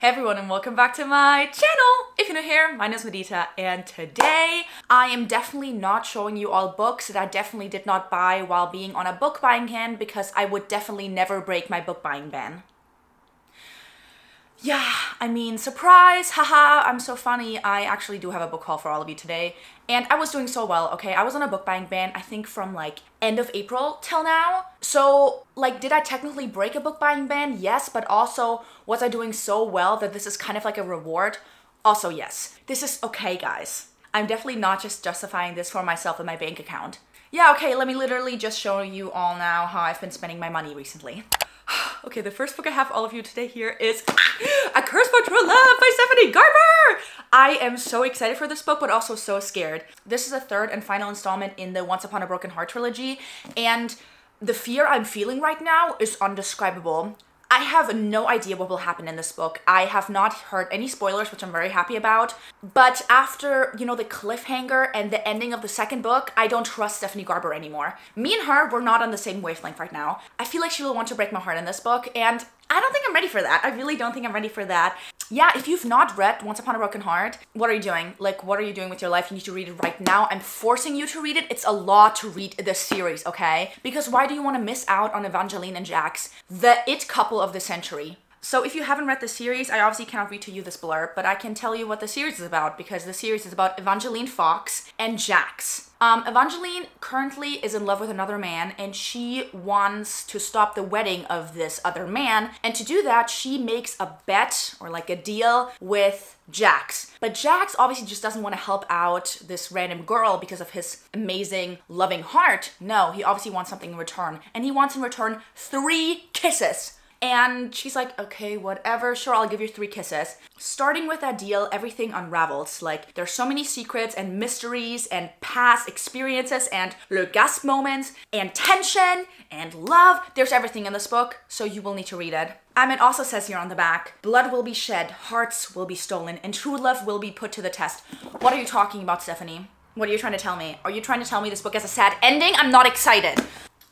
Hey everyone and welcome back to my channel! If you're new here, my name is Medita and today I am definitely not showing you all books that I definitely did not buy while being on a book buying ban because I would definitely never break my book buying ban. Yeah, I mean, surprise, haha, I'm so funny. I actually do have a book haul for all of you today and I was doing so well, okay? I was on a book buying ban I think from like end of April till now. So like, did I technically break a book buying ban? Yes, but also was I doing so well that this is kind of like a reward? Also yes. This is okay, guys. I'm definitely not just justifying this for myself and my bank account. Yeah, okay, let me literally just show you all now how I've been spending my money recently. Okay, the first book I have all of you today here is A Curse for True Love by Stephanie Garber! I am so excited for this book, but also so scared. This is the third and final installment in the Once Upon a Broken Heart trilogy, and the fear I'm feeling right now is indescribable. I have no idea what will happen in this book. I have not heard any spoilers, which I'm very happy about. But after, you know, the cliffhanger and the ending of the second book, I don't trust Stephanie Garber anymore. Me and her, we're not on the same wavelength right now. I feel like she will want to break my heart in this book, and I don't think I'm ready for that. I really don't think I'm ready for that. Yeah, if you've not read Once Upon a Broken Heart, what are you doing? Like, what are you doing with your life? You need to read it right now. I'm forcing you to read it. It's a lot to read this series, okay? Because why do you want to miss out on Evangeline and Jax, the it couple of the century? So if you haven't read the series, I obviously cannot read to you this blurb, but I can tell you what the series is about because the series is about Evangeline Fox and Jax. Evangeline currently is in love with another man and she wants to stop the wedding of this other man. And to do that, she makes a bet or like a deal with Jax. But Jax obviously just doesn't want to help out this random girl because of his amazing, loving heart. No, he obviously wants something in return. And he wants in return 3 kisses. And she's like, okay, whatever, sure, I'll give you 3 kisses. Starting with that deal, everything unravels. Like, there's so many secrets and mysteries and past experiences and le gasp moments and tension and love. There's everything in this book, so you will need to read it. It also says here on the back, blood will be shed, hearts will be stolen, and true love will be put to the test. What are you talking about, Stephanie? What are you trying to tell me? Are you trying to tell me this book has a sad ending? I'm not excited.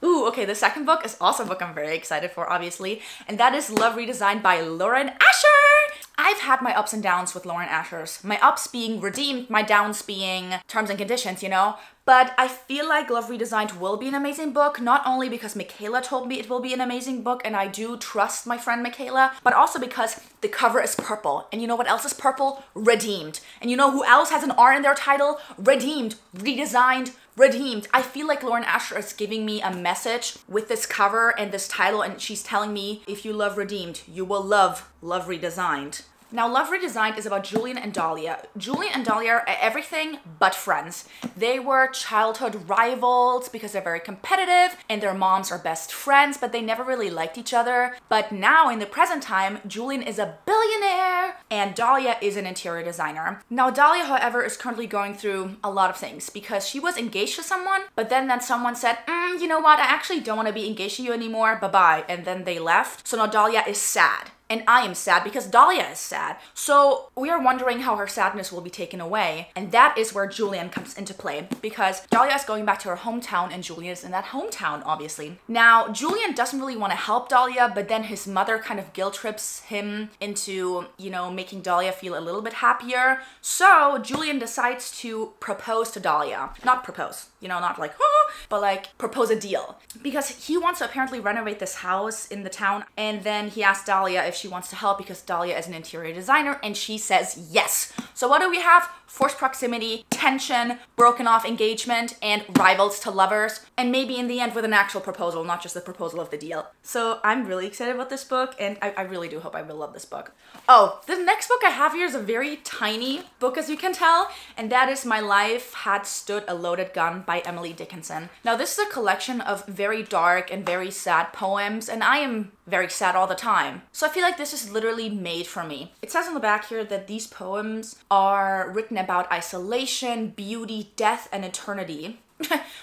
Ooh, okay, the second book is also a book I'm very excited for, obviously, and that is Love Redesigned by Lauren Asher! I've had my ups and downs with Lauren Asher's. My ups being redeemed, my downs being terms and conditions, you know? But I feel like Love Redesigned will be an amazing book, not only because Michaela told me it will be an amazing book, and I do trust my friend Michaela, but also because the cover is purple. And you know what else is purple? Redeemed. And you know who else has an R in their title? Redeemed, redesigned, redeemed. I feel like Lauren Asher is giving me a message with this cover and this title, and she's telling me, if you love redeemed, you will love Love Redesigned. Now, Love Redesigned is about Julian and Dahlia. Julian and Dahlia are everything but friends. They were childhood rivals because they're very competitive and their moms are best friends, but they never really liked each other. But now in the present time, Julian is a billionaire and Dahlia is an interior designer. Now, Dahlia, however, is currently going through a lot of things because she was engaged to someone, but then that someone said, you know what, I actually don't want to be engaged to you anymore, bye-bye. And then they left. So now Dahlia is sad. And I am sad because Dahlia is sad. So we are wondering how her sadness will be taken away. And that is where Julian comes into play because Dahlia is going back to her hometown and Julian is in that hometown, obviously. Now, Julian doesn't really want to help Dahlia, but then his mother kind of guilt trips him into, you know, making Dahlia feel a little bit happier. So Julian decides to propose to Dahlia. Not propose, you know, not like, oh, but like propose a deal because he wants to apparently renovate this house in the town. And then he asks Dahlia if she wants to help because Dahlia is an interior designer and she says yes. So what do we have? Forced proximity, tension, broken off engagement, and rivals to lovers, and maybe in the end with an actual proposal, not just the proposal of the deal. So I'm really excited about this book and I really do hope I will love this book. Oh, the next book I have here is a very tiny book as you can tell, and that is My Life Had Stood a Loaded Gun by Emily Dickinson. Now this is a collection of very dark and very sad poems and I am very sad all the time. So I feel like this is literally made for me. It says on the back here that these poems are written about isolation, beauty, death, and eternity.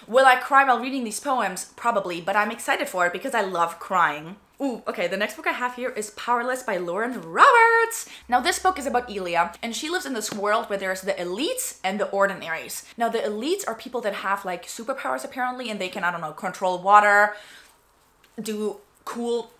Will I cry while reading these poems? Probably, but I'm excited for it because I love crying. Ooh, okay, the next book I have here is Powerless by Lauren Roberts. Now this book is about Iliya, and she lives in this world where there's the elites and the ordinaries. Now the elites are people that have like superpowers apparently, and they can, I don't know, control water, do cool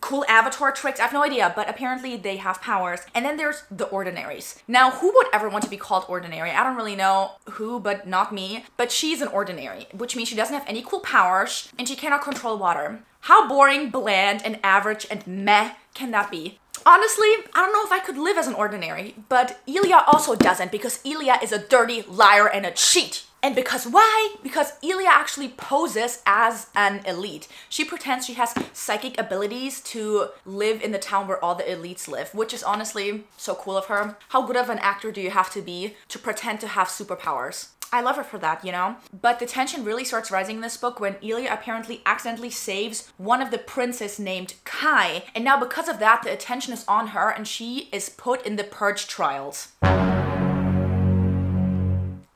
cool avatar tricks. I have no idea, but apparently they have powers. And then there's the ordinaries. Now, who would ever want to be called ordinary? I don't really know who, but not me. But she's an ordinary, which means she doesn't have any cool powers and she cannot control water. How boring, bland, and average and meh can that be? Honestly, I don't know if I could live as an ordinary, but Iliya also doesn't, because Iliya is a dirty liar and a cheat. And because why? Because Iliya actually poses as an elite. She pretends she has psychic abilities to live in the town where all the elites live, which is honestly so cool of her. How good of an actor do you have to be to pretend to have superpowers? I love her for that, you know? But the tension really starts rising in this book when Iliya apparently accidentally saves one of the princes named Kai. And now because of that, the attention is on her and she is put in the purge trials.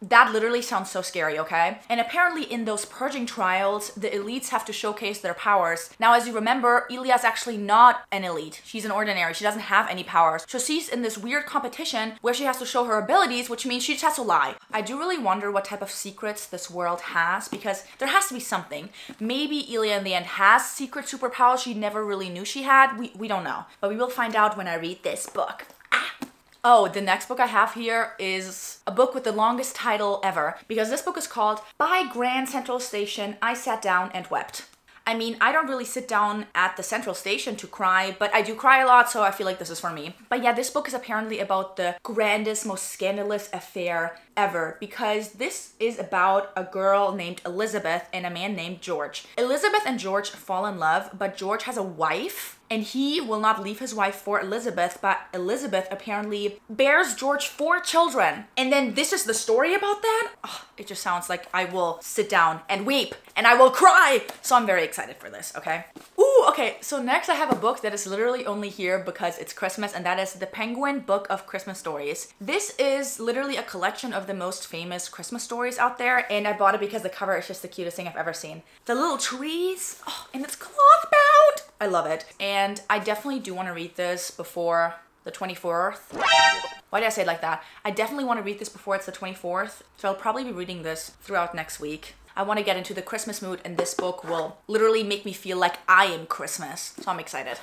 That literally sounds so scary, okay? And apparently in those purging trials, the elites have to showcase their powers. Now, as you remember, Iliya's actually not an elite. She's an ordinary. She doesn't have any powers. So she's in this weird competition where she has to show her abilities, which means she just has to lie. I do really wonder what type of secrets this world has, because there has to be something. Maybe Iliya in the end has secret superpowers she never really knew she had. We don't know. But we will find out when I read this book. Oh, the next book I have here is a book with the longest title ever, because this book is called By Grand Central Station, I Sat Down and Wept. I mean, I don't really sit down at the central station to cry, but I do cry a lot, so I feel like this is for me. But yeah, this book is apparently about the grandest, most scandalous affair ever, because this is about a girl named Elizabeth and a man named George. Elizabeth and George fall in love, but George has a wife, and he will not leave his wife for Elizabeth, but Elizabeth apparently bears George 4 children. And then this is the story about that? Oh, it just sounds like I will sit down and weep and I will cry. So I'm very excited for this, okay? Ooh, okay, so next I have a book that is literally only here because it's Christmas, and that is The Penguin Book of Christmas Stories. This is literally a collection of the most famous Christmas stories out there, and I bought it because the cover is just the cutest thing I've ever seen. The little trees, oh, and it's cloth bound. I love it. And I definitely do want to read this before the 24th. Why did I say it like that? I definitely want to read this before it's the 24th. So I'll probably be reading this throughout next week. I want to get into the Christmas mood, and this book will literally make me feel like I am Christmas. So I'm excited.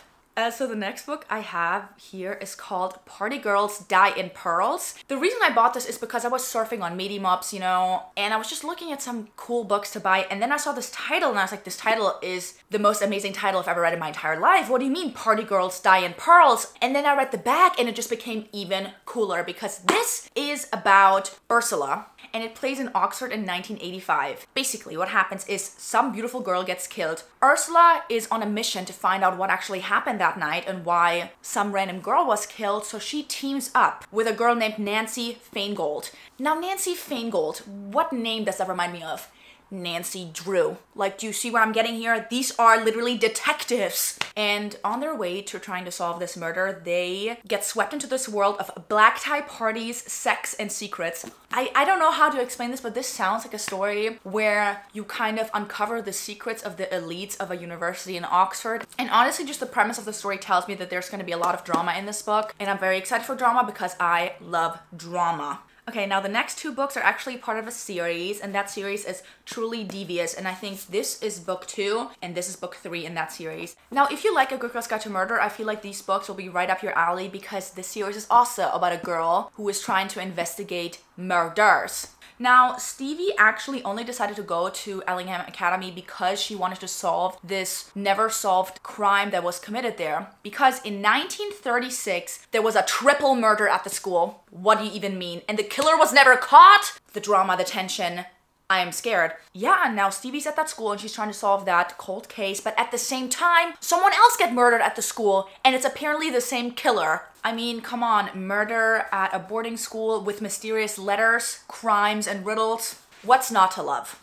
So the next book I have here is called Party Girls Die in Pearls. The reason I bought this is because I was surfing on Meetups, you know, and I was just looking at some cool books to buy, and then I saw this title and I was like, this title is the most amazing title I've ever read in my entire life. What do you mean Party Girls Die in Pearls? And then I read the back and it just became even cooler, because this is about Ursula. And it plays in Oxford in 1985. Basically, what happens is some beautiful girl gets killed. Ursula is on a mission to find out what actually happened that night and why some random girl was killed, so she teams up with a girl named Nancy Feingold. Now, Nancy Feingold, what name does that remind me of? Nancy Drew. Like, do you see what I'm getting here? These are literally detectives. And on their way to trying to solve this murder, they get swept into this world of black tie parties, sex, and secrets. I don't know how to explain this, but this sounds like a story where you kind of uncover the secrets of the elites of a university in Oxford. And honestly, just the premise of the story tells me that there's going to be a lot of drama in this book. And I'm very excited for drama because I love drama. Okay, now the next 2 books are actually part of a series, and that series is Truly Devious, and I think this is book 2 and this is book 3 in that series. Now, if you like A Good Girl's Guide to Murder, I feel like these books will be right up your alley, because this series is also about a girl who is trying to investigate murders. Now, Stevie actually only decided to go to Ellingham Academy because she wanted to solve this never-solved crime that was committed there. Because in 1936, there was a triple murder at the school. What do you even mean? And the killer was never caught? The drama, the tension. I am scared. Yeah, and now Stevie's at that school and she's trying to solve that cold case, but at the same time, someone else gets murdered at the school and it's apparently the same killer. I mean, come on, murder at a boarding school with mysterious letters, crimes, and riddles. What's not to love?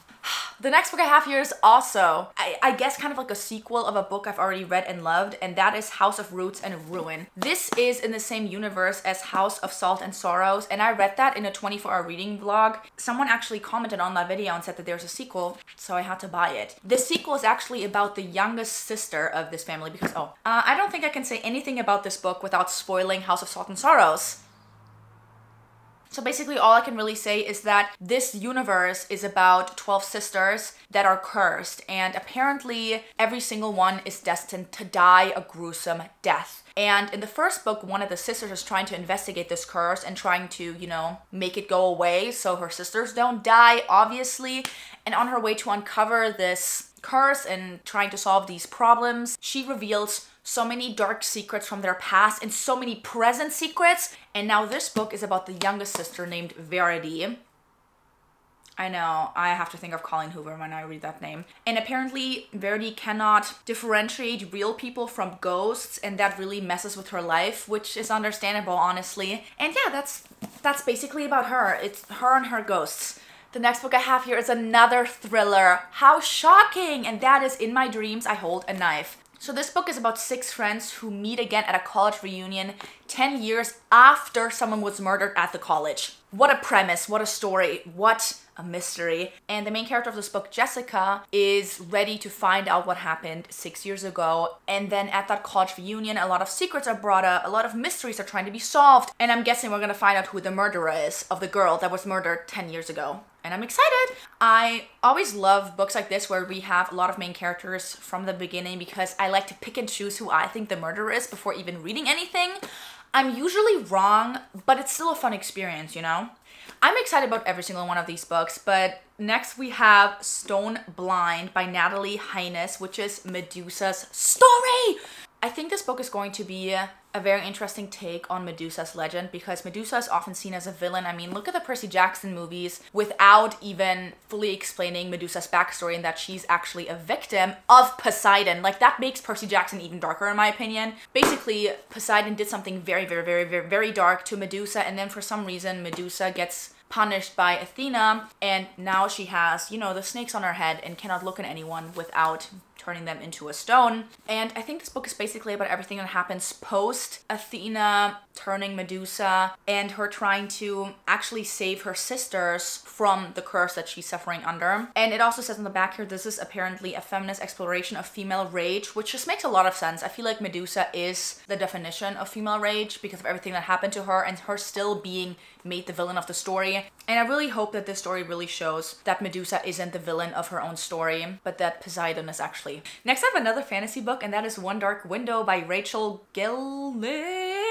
The next book I have here is also, I guess, kind of like a sequel of a book I've already read and loved, and that is House of Roots and Ruin. This is in the same universe as House of Salt and Sorrows, and I read that in a 24-hour reading vlog. Someone actually commented on that video and said that there's a sequel, so I had to buy it. The sequel is actually about the youngest sister of this family because, I don't think I can say anything about this book without spoiling House of Salt and Sorrows. So basically all I can really say is that this universe is about 12 sisters that are cursed, and apparently every single one is destined to die a gruesome death. And in the first book, one of the sisters is trying to investigate this curse and trying to, you know, make it go away so her sisters don't die, obviously. And on her way to uncover this curse and trying to solve these problems, she reveals so many dark secrets from their past and so many present secrets. And now this book is about the youngest sister named Verity. I know, I have to think of Colleen Hoover when I read that name. And apparently Verity cannot differentiate real people from ghosts, and that really messes with her life, which is understandable, honestly. And yeah, that's basically about her. It's her and her ghosts. The next book I have here is another thriller. How shocking! And that is In My Dreams, I Hold a Knife. So this book is about 6 friends who meet again at a college reunion 10 years after someone was murdered at the college. What a premise, what a story, what a mystery. And the main character of this book, Jessica, is ready to find out what happened 6 years ago. And then at that college reunion, a lot of secrets are brought up, a lot of mysteries are trying to be solved. And I'm guessing we're gonna find out who the murderer is of the girl that was murdered 10 years ago. And I'm excited. I always love books like this where we have a lot of main characters from the beginning, because I like to pick and choose who I think the murderer is before even reading anything. I'm usually wrong, but it's still a fun experience, you know? I'm excited about every single one of these books, but next we have Stone Blind by Natalie Hines, which is Medusa's story. I think this book is going to be a very interesting take on Medusa's legend, because Medusa is often seen as a villain. I mean, look at the Percy Jackson movies without even fully explaining Medusa's backstory and that she's actually a victim of Poseidon. Like, that makes Percy Jackson even darker, in my opinion. Basically, Poseidon did something very, very, very, very, very dark to Medusa, and then for some reason, Medusa gets punished by Athena, and now she has, you know, the snakes on her head and cannot look at anyone without turning them into a stone. And I think this book is basically about everything that happens post Athena turning Medusa and her trying to actually save her sisters from the curse that she's suffering under. And it also says on the back here, this is apparently a feminist exploration of female rage, which just makes a lot of sense. I feel like Medusa is the definition of female rage because of everything that happened to her and her still being made the villain of the story. And I really hope that this story really shows that Medusa isn't the villain of her own story, but that Poseidon is actually. Next I have another fantasy book, and that is One Dark Window by Rachel Gillick.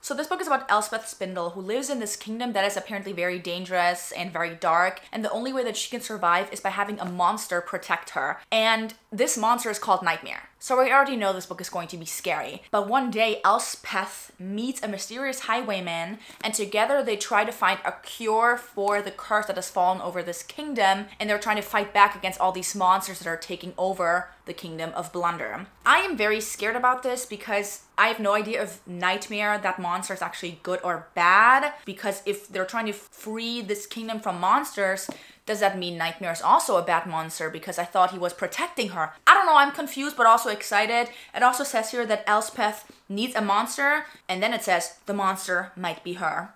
So this book is about Elspeth Spindle, who lives in this kingdom that is apparently very dangerous and very dark, and the only way that she can survive is by having a monster protect her. And this monster is called Nightmare. So we already know this book is going to be scary. But one day, Elspeth meets a mysterious highwayman, and together they try to find a cure for the curse that has fallen over this kingdom, and they're trying to fight back against all these monsters that are taking over the kingdom of Blunder. I am very scared about this because I have no idea if Nightmare, that monster, is actually good or bad, because if they're trying to free this kingdom from monsters, does that mean Nightmare is also a bad monster? Because I thought he was protecting her. I don't know, I'm confused but also excited. It also says here that Elspeth needs a monster, and then it says the monster might be her.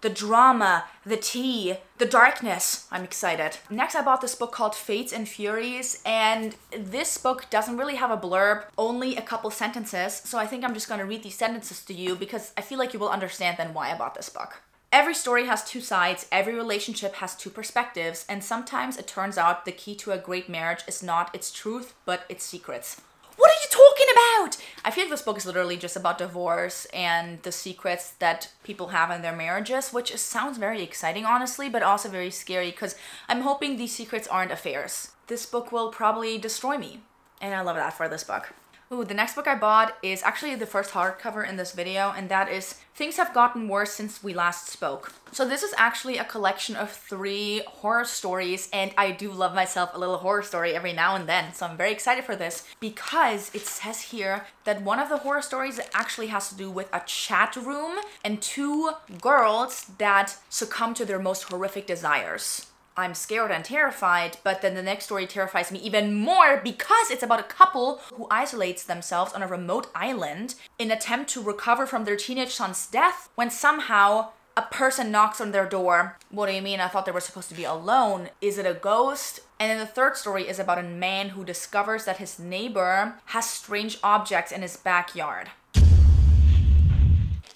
The drama, the tea, the darkness. I'm excited. Next, I bought this book called Fates and Furies, and this book doesn't really have a blurb, only a couple sentences. So I think I'm just gonna read these sentences to you because I feel like you will understand then why I bought this book. Every story has two sides, every relationship has two perspectives, and sometimes it turns out the key to a great marriage is not its truth, but its secrets. What are you talking about? I feel like this book is literally just about divorce and the secrets that people have in their marriages, which sounds very exciting, honestly, but also very scary, because I'm hoping these secrets aren't affairs. This book will probably destroy me, and I love that for this book. Ooh, the next book I bought is actually the first hardcover in this video, and that is Things Have Gotten Worse Since We Last Spoke. So this is actually a collection of 3 horror stories, and I do love myself a little horror story every now and then, so I'm very excited for this because it says here that one of the horror stories actually has to do with a chat room and 2 girls that succumb to their most horrific desires. I'm scared and terrified, but then the next story terrifies me even more because it's about a couple who isolates themselves on a remote island in an attempt to recover from their teenage son's death when somehow a person knocks on their door. What do you mean? I thought they were supposed to be alone. Is it a ghost? And then the third story is about a man who discovers that his neighbor has strange objects in his backyard.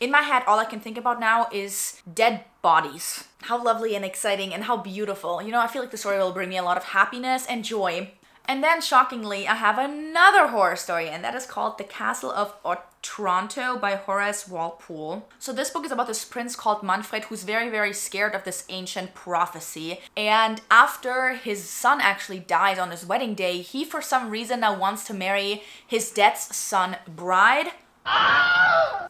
In my head, all I can think about now is dead bodies. How lovely and exciting and how beautiful. You know, I feel like the story will bring me a lot of happiness and joy. And then, shockingly, I have another horror story, and that is called The Castle of Otranto by Horace Walpole. So this book is about this prince called Manfred who's very, very scared of this ancient prophecy. And after his son actually dies on his wedding day, he for some reason now wants to marry his dead son's bride.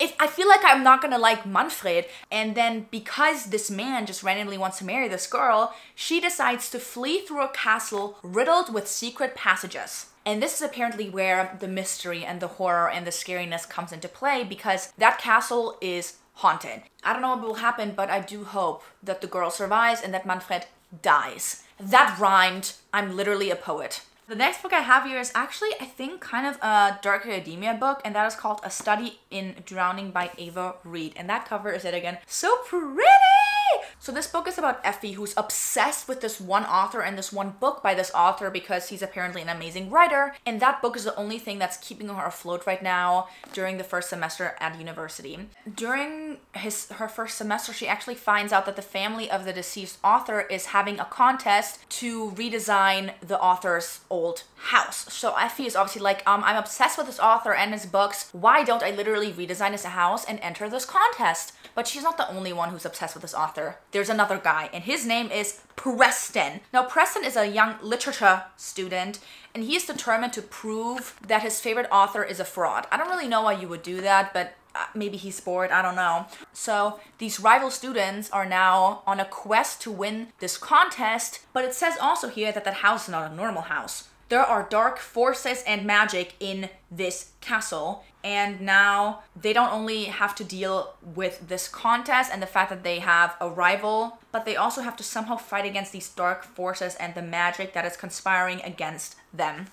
If I feel like I'm not gonna like Manfred, and then because this man just randomly wants to marry this girl, she decides to flee through a castle riddled with secret passages. And this is apparently where the mystery and the horror and the scariness comes into play, because that castle is haunted. I don't know what will happen, but I do hope that the girl survives and that Manfred dies. That rhymed. I'm literally a poet. The next book I have here is actually, I think, kind of a dark academia book, and that is called A Study in Drowning by Ava Reed. And that cover is, yet again, so pretty! So this book is about Effie, who's obsessed with this one author and this one book by this author because he's apparently an amazing writer, and that book is the only thing that's keeping her afloat right now during the first semester at university. During her first semester, she actually finds out that the family of the deceased author is having a contest to redesign the author's old house. So Effie is obviously like, I'm obsessed with this author and his books. Why don't I literally redesign his house and enter this contest? But she's not the only one who's obsessed with this author. There's another guy, and his name is Preston. Now, Preston is a young literature student, and he is determined to prove that his favorite author is a fraud. I don't really know why you would do that, but maybe he's bored, I don't know. So these rival students are now on a quest to win this contest, but it says also here that that house is not a normal house. There are dark forces and magic in this castle, and now they don't only have to deal with this contest and the fact that they have a rival, but they also have to somehow fight against these dark forces and the magic that is conspiring against them.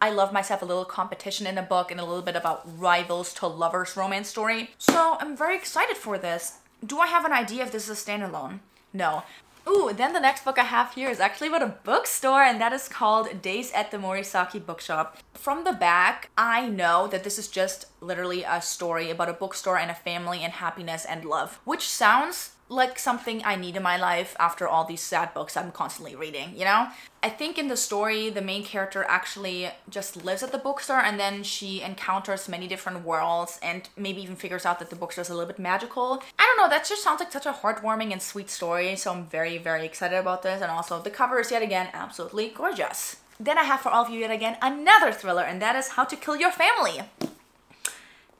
I love myself a little competition in a book and a little bit about rivals to lovers romance story, so I'm very excited for this. Do I have an idea if this is a standalone? No. Ooh, then the next book I have here is actually about a bookstore, and that is called Days at the Morisaki Bookshop. From the back, I know that this is just literally a story about a bookstore and a family and happiness and love, which sounds like something I need in my life after all these sad books I'm constantly reading, you know? I think in the story, the main character actually just lives at the bookstore, and then she encounters many different worlds and maybe even figures out that the bookstore is a little bit magical. I don't know, that just sounds like such a heartwarming and sweet story, so I'm very, very excited about this. And also, the cover is, yet again, absolutely gorgeous. Then I have for all of you, yet again, another thriller, and that is How to Kill Your Family.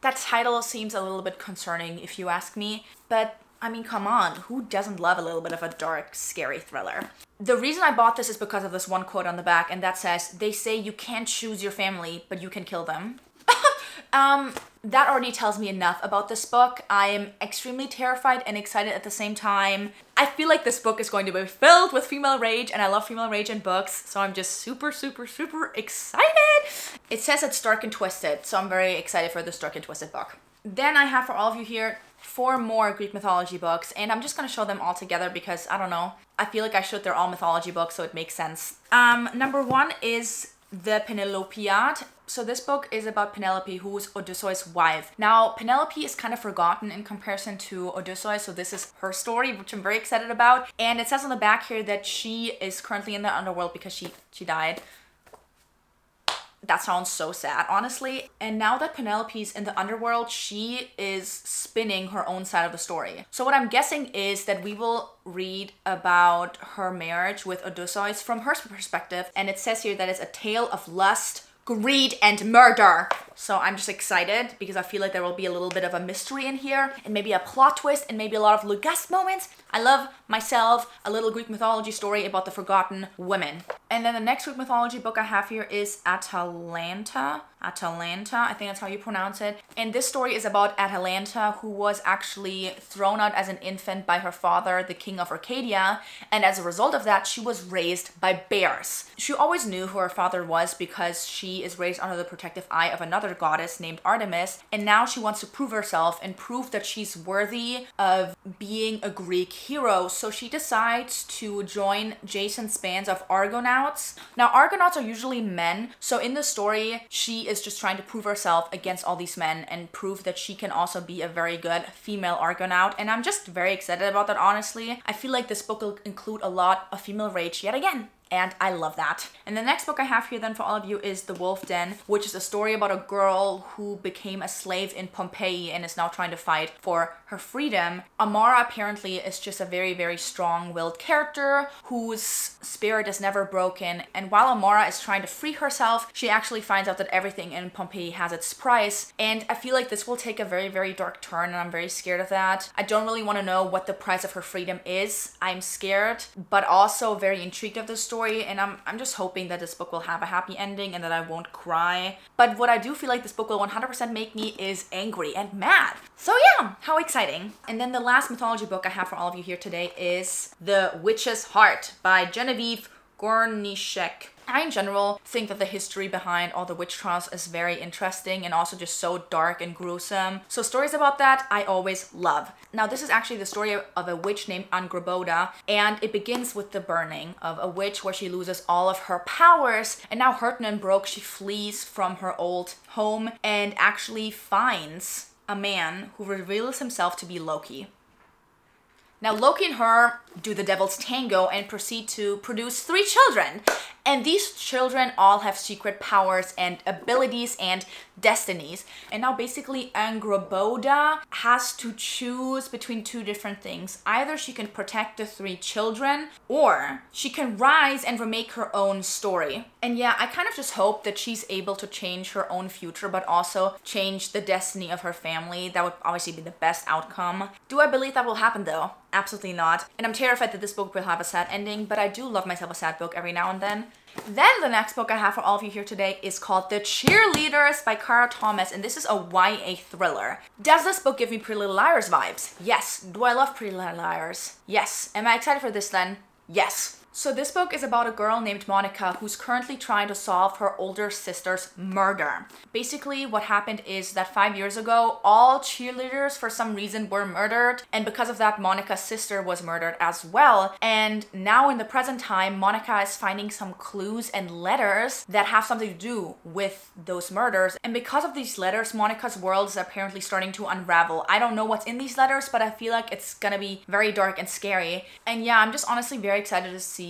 That title seems a little bit concerning, if you ask me, but I mean, come on, who doesn't love a little bit of a dark, scary thriller? The reason I bought this is because of this one quote on the back, and that says, "They say you can't choose your family, but you can kill them." That already tells me enough about this book. I am extremely terrified and excited at the same time. I feel like this book is going to be filled with female rage, and I love female rage in books, so I'm just super, super, super excited. It says it's dark and twisted, so I'm very excited for this dark and twisted book. Then I have for all of you here 4 more Greek mythology books, and I'm just gonna show them all together because, I don't know, I feel like I should, they're all mythology books, so it makes sense. Number 1 is the Penelopiad. So this book is about Penelope, who is Odysseus' wife. Now, Penelope is kind of forgotten in comparison to Odysseus, so this is her story, which I'm very excited about. And it says on the back here that she is currently in the underworld because she died. That sounds so sad, honestly. And now that Penelope's in the underworld, she is spinning her own side of the story. So what I'm guessing is that we will read about her marriage with Odysseus from her perspective. And it says here that it's a tale of lust, greed, and murder. So I'm just excited because I feel like there will be a little bit of a mystery in here, and maybe a plot twist, and maybe a lot of Lugast moments. I love myself a little Greek mythology story about the forgotten women. And then the next Greek mythology book I have here is Atalanta. Atalanta, I think that's how you pronounce it. And this story is about Atalanta, who was actually thrown out as an infant by her father, the king of Arcadia. And as a result of that, she was raised by bears. She always knew who her father was because she is raised under the protective eye of another goddess named Artemis. And now she wants to prove herself and prove that she's worthy of being a Greek hero. So she decides to join Jason Span's of Argonauts. Now, Argonauts are usually men. So in the story, she is just trying to prove herself against all these men and prove that she can also be a very good female Argonaut. And I'm just very excited about that, honestly. I feel like this book will include a lot of female rage yet again. And I love that. And the next book I have here then for all of you is The Wolf Den, which is a story about a girl who became a slave in Pompeii and is now trying to fight for her freedom. Amara apparently is just a very, very strong-willed character whose spirit is never broken. And while Amara is trying to free herself, she actually finds out that everything in Pompeii has its price. And I feel like this will take a very, very dark turn, and I'm very scared of that. I don't really want to know what the price of her freedom is. I'm scared, but also very intrigued of the story. And I'm just hoping that this book will have a happy ending and that I won't cry. But what I do feel like this book will 100% make me is angry and mad. So yeah, how exciting. And then the last mythology book I have for all of you here today is The Witch's Heart by Genevieve Gornischek. I, in general, think that the history behind all the witch trials is very interesting and also just so dark and gruesome. So stories about that I always love. Now, this is actually the story of a witch named Angreboda, and it begins with the burning of a witch where she loses all of her powers, and now hurt and broke, she flees from her old home and actually finds a man who reveals himself to be Loki. Now, Loki and her do the devil's tango and proceed to produce 3 children. And these children all have secret powers and abilities and destinies. And now basically Angreboda has to choose between 2 different things. Either she can protect the 3 children, or she can rise and remake her own story. And yeah, I kind of just hope that she's able to change her own future, but also change the destiny of her family. That would obviously be the best outcome. Do I believe that will happen though? Absolutely not. And I'm terrified that this book will have a sad ending, but I do love myself a sad book every now and then. Then the next book I have for all of you here today is called The Cheerleaders by Kara Thomas, and this is a YA thriller. Does this book give me Pretty Little Liars vibes? Yes. Do I love Pretty Little Liars? Yes. Am I excited for this then? Yes. So this book is about a girl named Monica who's currently trying to solve her older sister's murder. Basically, what happened is that 5 years ago, all cheerleaders for some reason were murdered, and because of that, Monica's sister was murdered as well. And now in the present time, Monica is finding some clues and letters that have something to do with those murders. And because of these letters, Monica's world is apparently starting to unravel. I don't know what's in these letters, but I feel like it's gonna be very dark and scary. And yeah, I'm just honestly very excited to see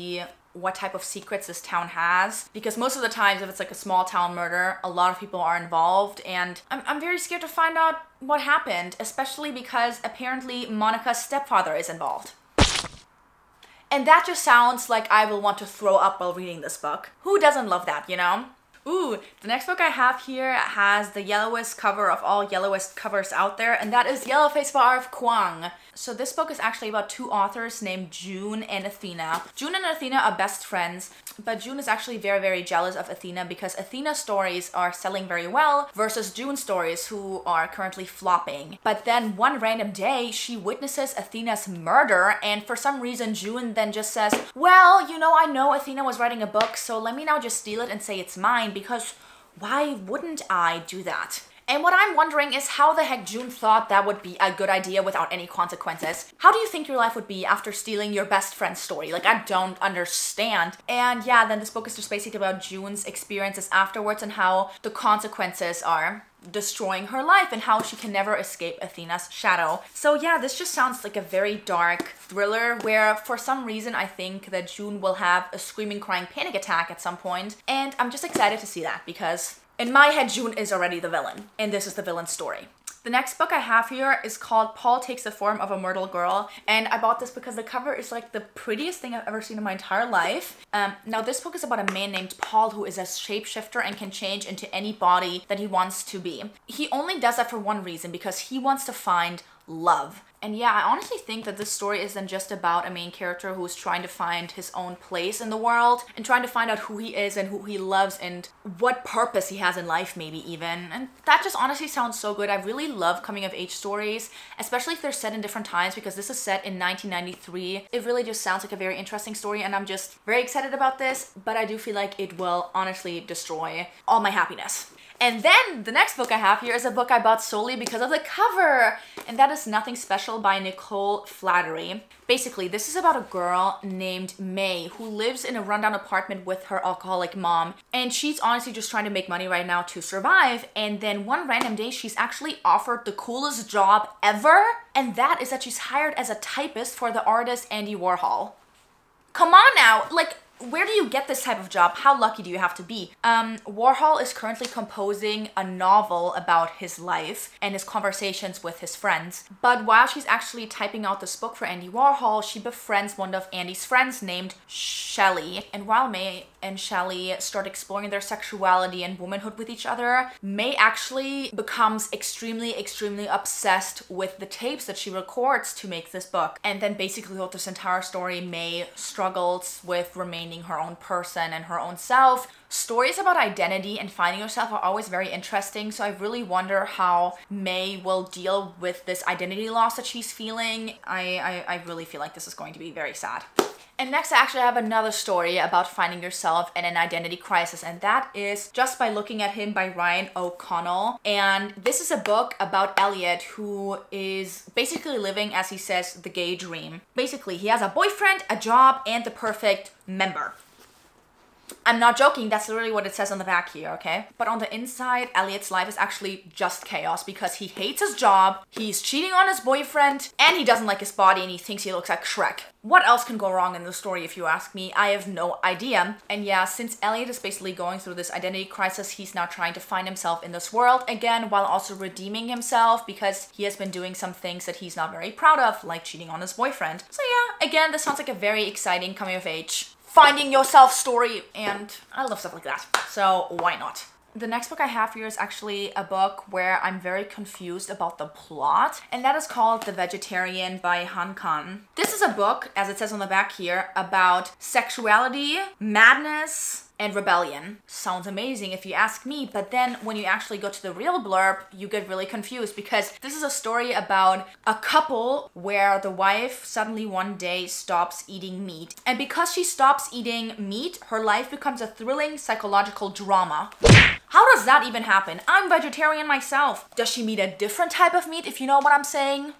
what type of secrets this town has, because most of the times if it's like a small town murder, a lot of people are involved, and I'm very scared to find out what happened, especially because apparently Monica's stepfather is involved. And that just sounds like I will want to throw up while reading this book. Who doesn't love that, you know? Ooh, the next book I have here has the yellowest cover of all yellowest covers out there, and that is Yellowface by R.F. Kuang. So this book is actually about 2 authors named June and Athena. June and Athena are best friends, but June is actually very, very jealous of Athena because Athena's stories are selling very well versus June's stories, who are currently flopping. But then one random day, she witnesses Athena's murder, and for some reason, June then just says, well, you know, I know Athena was writing a book, so let me now just steal it and say it's mine, because why wouldn't I do that? And what I'm wondering is how the heck June thought that would be a good idea without any consequences. How do you think your life would be after stealing your best friend's story? Like, I don't understand. And yeah, then this book is just basically about June's experiences afterwards and how the consequences are destroying her life and how she can never escape Athena's shadow. So yeah, this just sounds like a very dark thriller where for some reason I think that June will have a screaming, crying panic attack at some point. And I'm just excited to see that because in my head, June is already the villain, and this is the villain's story. The next book I have here is called Paul Takes the Form of a Myrtle Girl, and I bought this because the cover is like the prettiest thing I've ever seen in my entire life. Now this book is about a man named Paul who is a shapeshifter and can change into any body that he wants to be. He only does that for one reason, because he wants to find love. And yeah, I honestly think that this story isn't just about a main character who's trying to find his own place in the world and trying to find out who he is and who he loves and what purpose he has in life, maybe even. And that just honestly sounds so good. I really love coming-of-age stories, especially if they're set in different times, because this is set in 1993. It really just sounds like a very interesting story, and I'm just very excited about this, but I do feel like it will honestly destroy all my happiness. And then the next book I have here is a book I bought solely because of the cover, and that is Nothing Special by Nicole Flattery. Basically, this is about a girl named May who lives in a rundown apartment with her alcoholic mom, and she's honestly just trying to make money right now to survive. And then one random day, she's actually offered the coolest job ever, and that is that she's hired as a typist for the artist Andy Warhol. Come on now, like, where do you get this type of job? How lucky do you have to be? Warhol is currently composing a novel about his life and his conversations with his friends. But while she's actually typing out this book for Andy Warhol, she befriends one of Andy's friends named Shelley. And while May and Shelley start exploring their sexuality and womanhood with each other, May actually becomes extremely obsessed with the tapes that she records to make this book. And then basically throughout this entire story, May struggles with remaining her own person and her own self. Stories about identity and finding yourself are always very interesting, so I really wonder how May will deal with this identity loss that she's feeling. I really feel like this is going to be very sad. And next, I actually have another story about finding yourself in an identity crisis, and that is Just by Looking at Him by Ryan O'Connell. And this is a book about Elliot, who is basically living, as he says, the gay dream. Basically, he has a boyfriend, a job, and the perfect member. I'm not joking, that's literally what it says on the back here, okay? But on the inside, Elliot's life is actually just chaos because he hates his job, he's cheating on his boyfriend, and he doesn't like his body and he thinks he looks like Shrek. What else can go wrong in the story if you ask me? I have no idea. And yeah, since Elliot is basically going through this identity crisis, he's now trying to find himself in this world again while also redeeming himself because he has been doing some things that he's not very proud of, like cheating on his boyfriend. So yeah, again, this sounds like a very exciting coming of age finding yourself story, and I love stuff like that, so why not? The next book I have here is actually a book where I'm very confused about the plot, and that is called The Vegetarian by Han Khan. This is a book, as it says on the back here, about sexuality, madness, and rebellion. Sounds amazing if you ask me, but then when you actually go to the real blurb, you get really confused because this is a story about a couple where the wife suddenly one day stops eating meat. And because she stops eating meat, her life becomes a thrilling psychological drama. How does that even happen? I'm vegetarian myself. Does she meet a different type of meat, if you know what I'm saying?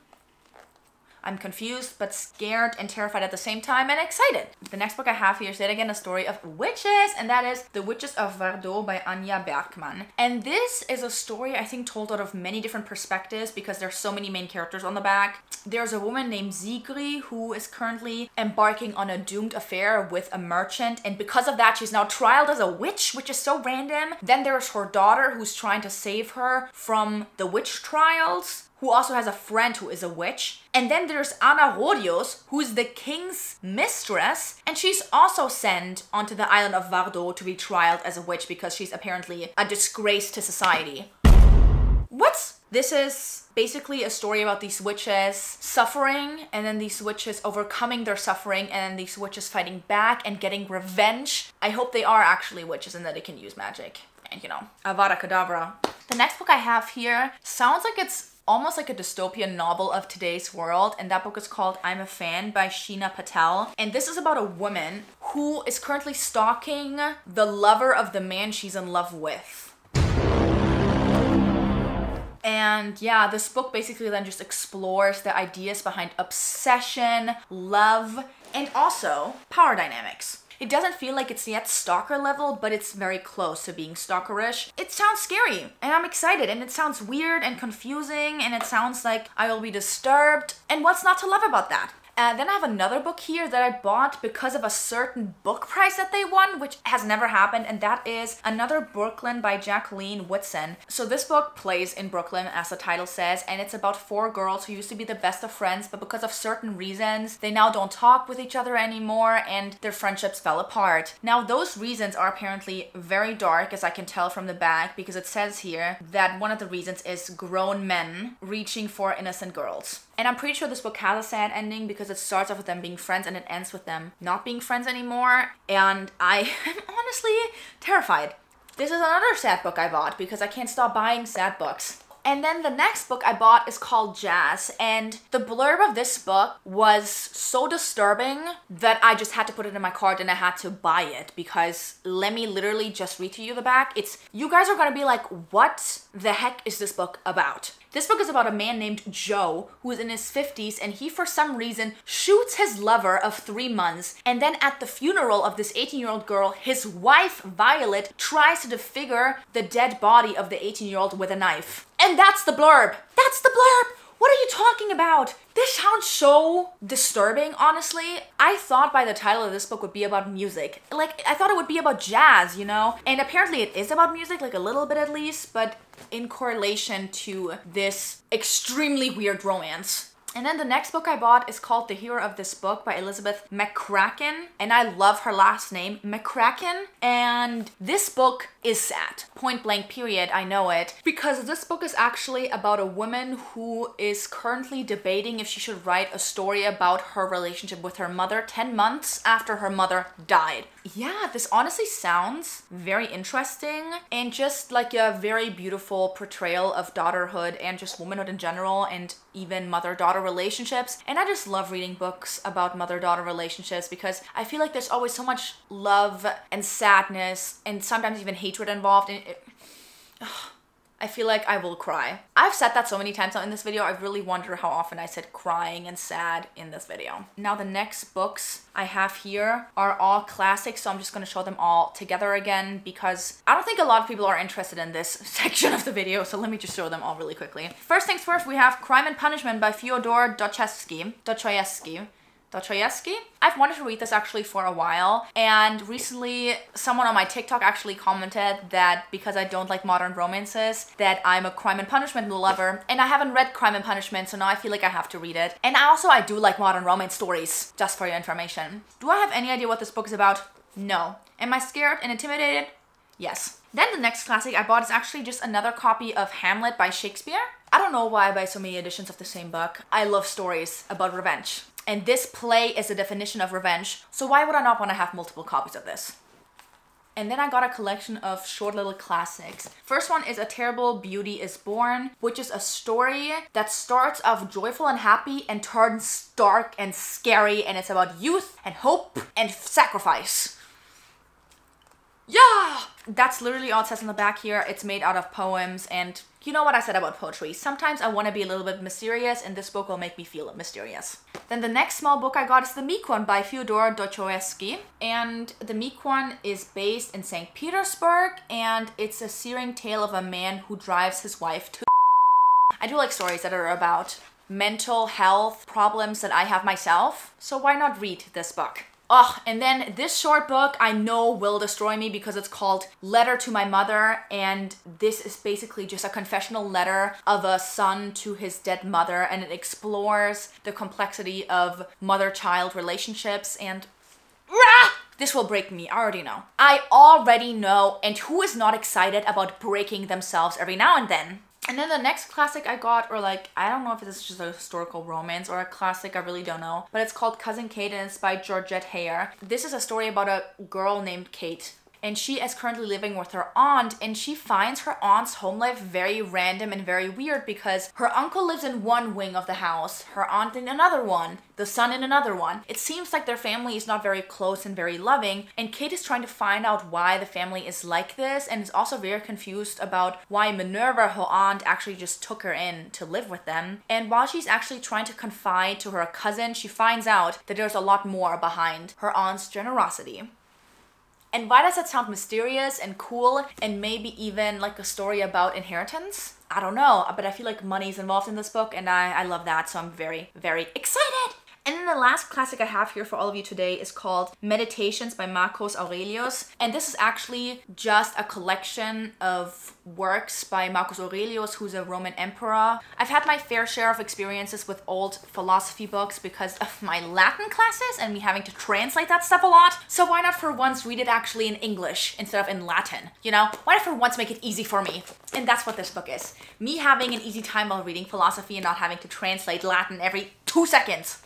I'm confused, but scared and terrified at the same time, and excited. The next book I have here is yet again a story of witches, and that is The Witches of Verdot by Anja Bergman. And this is a story I think told out of many different perspectives because there's so many main characters on the back. There's a woman named Sigri who is currently embarking on a doomed affair with a merchant, and because of that she's now trialed as a witch, which is so random. Then there's her daughter who's trying to save her from the witch trials, who also has a friend who is a witch. And then there's Anna Rhodius, who's the king's mistress, and she's also sent onto the island of Vardot to be trialed as a witch because she's apparently a disgrace to society. What? This is basically a story about these witches suffering, and then these witches overcoming their suffering, and then these witches fighting back and getting revenge. I hope they are actually witches and that they can use magic. And you know, Avada Kedavra. The next book I have here sounds like it's almost like a dystopian novel of today's world, and that book is called I'm a Fan by Sheena Patel. And this is about a woman who is currently stalking the lover of the man she's in love with. And yeah, this book basically then just explores the ideas behind obsession, love, and also power dynamics. It doesn't feel like it's yet stalker level, but it's very close to being stalkerish. It sounds scary, and I'm excited, and it sounds weird and confusing, and it sounds like I will be disturbed. And what's not to love about that? Then I have another book here that I bought because of a certain book prize that they won, which has never happened, and that is Another Brooklyn by Jacqueline Woodson. So this book plays in Brooklyn, as the title says, and it's about four girls who used to be the best of friends, but because of certain reasons, they now don't talk with each other anymore, and their friendships fell apart. Now, those reasons are apparently very dark, as I can tell from the back, because it says here that one of the reasons is grown men reaching for innocent girls. And I'm pretty sure this book has a sad ending because it starts off with them being friends and it ends with them not being friends anymore. And I am honestly terrified. This is another sad book I bought because I can't stop buying sad books. And then the next book I bought is called Jazz, and the blurb of this book was so disturbing that I just had to put it in my cart and I had to buy it, because let me literally just read to you the back. It's, you guys are gonna be like, what the heck is this book about? This book is about a man named Joe who is in his 50s, and he for some reason shoots his lover of 3 months, and then at the funeral of this 18-year-old girl, his wife Violet tries to disfigure the dead body of the 18-year-old with a knife. And that's the blurb! That's the blurb! What are you talking about? This sounds so disturbing, honestly. I thought by the title of this book would be about music. Like, I thought it would be about jazz, you know? And apparently it is about music, like a little bit at least, but in correlation to this extremely weird romance. And then the next book I bought is called The Hero of This Book by Elizabeth McCracken. And I love her last name, McCracken. And this book is sad. Point blank period, I know it. Because this book is actually about a woman who is currently debating if she should write a story about her relationship with her mother 10 months after her mother died. Yeah, this honestly sounds very interesting and just like a very beautiful portrayal of daughterhood and just womanhood in general, and even mother-daughter relationships. And I just love reading books about mother-daughter relationships because I feel like there's always so much love and sadness and sometimes even hatred involved. And I feel like I will cry. I've said that so many times now in this video, I really wonder how often I said crying and sad in this video. Now the next books I have here are all classics, so I'm just gonna show them all together again because I don't think a lot of people are interested in this section of the video, so let me just show them all really quickly. First things first, we have Crime and Punishment by Fyodor Dostoevsky. I've wanted to read this actually for a while, and recently someone on my TikTok actually commented that because I don't like modern romances that I'm a Crime and Punishment lover, and I haven't read Crime and Punishment, so now I feel like I have to read it. And I do like modern romance stories, just for your information. Do I have any idea what this book is about? No. Am I scared and intimidated? Yes. Then the next classic I bought is actually just another copy of Hamlet by Shakespeare. I don't know why I buy so many editions of the same book. I love stories about revenge. And this play is the definition of revenge, so why would I not want to have multiple copies of this? And then I got a collection of short little classics. First one is A Terrible Beauty is Born, which is a story that starts off joyful and happy and turns dark and scary, and it's about youth and hope and sacrifice. Yeah! That's literally all it says in the back here. It's made out of poems, and you know what I said about poetry. Sometimes I want to be a little bit mysterious, and this book will make me feel mysterious. Then the next small book I got is The Meek One by Fyodor Dostoevsky. And The Meek One is based in St. Petersburg, and it's a searing tale of a man who drives his wife to I do like stories that are about mental health problems that I have myself, so why not read this book? Oh, and then this short book I know will destroy me because it's called Letter to My Mother, and this is basically just a confessional letter of a son to his dead mother, and it explores the complexity of mother-child relationships, and this will break me. I already know. I already know, and who is not excited about breaking themselves every now and then? And then the next classic I got, or like, I don't know if this is just a historical romance or a classic, I really don't know, but it's called Cousin Kate, and it's by Georgette Heyer. This is a story about a girl named Kate, and she is currently living with her aunt, and she finds her aunt's home life very random and very weird because her uncle lives in one wing of the house, her aunt in another one, the son in another one. It seems like their family is not very close and very loving, and Kate is trying to find out why the family is like this, and is also very confused about why Minerva, her aunt, actually just took her in to live with them. And while she's actually trying to confide to her cousin, she finds out that there's a lot more behind her aunt's generosity. And why does that sound mysterious and cool and maybe even like a story about inheritance? I don't know, but I feel like money is involved in this book, and I love that, so I'm very, very excited! And then the last classic I have here for all of you today is called Meditations by Marcus Aurelius. And this is actually just a collection of works by Marcus Aurelius, who's a Roman emperor. I've had my fair share of experiences with old philosophy books because of my Latin classes and me having to translate that stuff a lot. So why not for once read it actually in English instead of in Latin, you know? Why not for once make it easy for me? And that's what this book is. Me having an easy time while reading philosophy and not having to translate Latin every 2 seconds.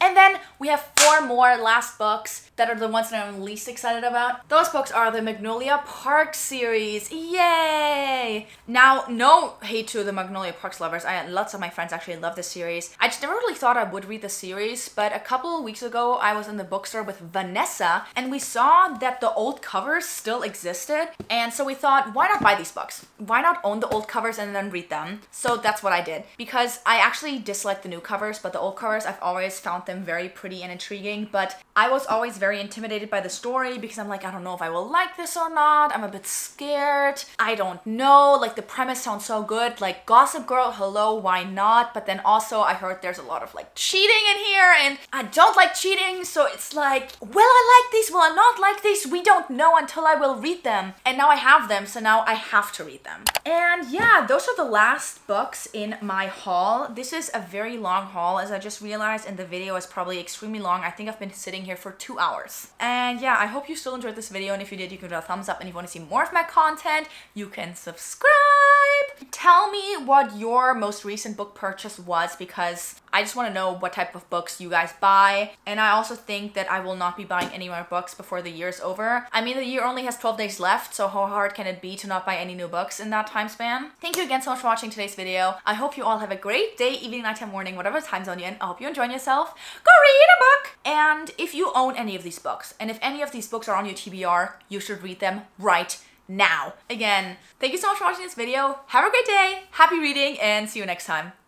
And then we have four more last books that are the ones that I'm least excited about. Those books are the Magnolia Park series. Yay! Now, no hate to the Magnolia Parks lovers. Lots of my friends actually love this series. I just never really thought I would read the series, but a couple of weeks ago, I was in the bookstore with Vanessa, and we saw that the old covers still existed. And so we thought, why not buy these books? Why not own the old covers and then read them? So that's what I did, because I actually dislike the new covers, but the old covers, I've always found them very pretty and intriguing, but I was always very intimidated by the story because I'm like, I don't know if I will like this or not. I'm a bit scared. I don't know. Like, the premise sounds so good. Like, Gossip Girl, hello, why not? But then also I heard there's a lot of like cheating in here, and I don't like cheating, so it's like, will I like these? Will I not like these? We don't know until I will read them. And now I have them, so now I have to read them. And yeah, those are the last books in my haul. This is a very long haul, as I just realized, and the video is probably extremely long. I think I've been sitting here for 2 hours. And yeah, I hope you still enjoyed this video, and if you did, you can give it a thumbs up. And if you want to see more of my content, you can subscribe. Tell me what your most recent book purchase was, because I just want to know what type of books you guys buy. And I also think that I will not be buying any more books before the year's over. I mean, the year only has 12 days left, so how hard can it be to not buy any new books in that time span? Thank you again so much for watching today's video. I hope you all have a great day, evening, nighttime, morning, whatever time zone you're in. I hope you enjoy yourself. Go read a book! And if you own any of these books, and if any of these books are on your TBR, you should read them right now. Again, thank you so much for watching this video. Have a great day, happy reading, and see you next time.